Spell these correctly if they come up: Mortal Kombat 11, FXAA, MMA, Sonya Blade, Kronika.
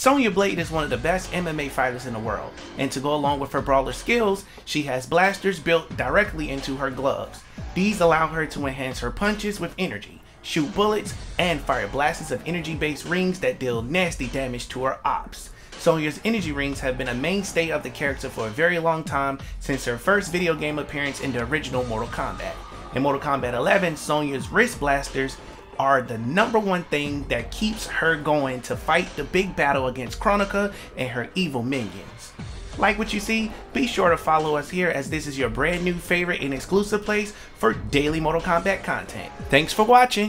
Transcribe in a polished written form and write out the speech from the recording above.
Sonya Blade is one of the best MMA fighters in the world, and to go along with her brawler skills, she has blasters built directly into her gloves. These allow her to enhance her punches with energy, shoot bullets, and fire blasts of energy-based rings that deal nasty damage to her ops. Sonya's energy rings have been a mainstay of the character for a very long time, since her first video game appearance in the original Mortal Kombat. In Mortal Kombat 11, Sonya's wrist blasters are the #1 thing that keeps her going to fight the big battle against Kronika and her evil minions. Like what you see? Be sure to follow us here, as this is your brand new favorite and exclusive place for daily Mortal Kombat content. Thanks for watching!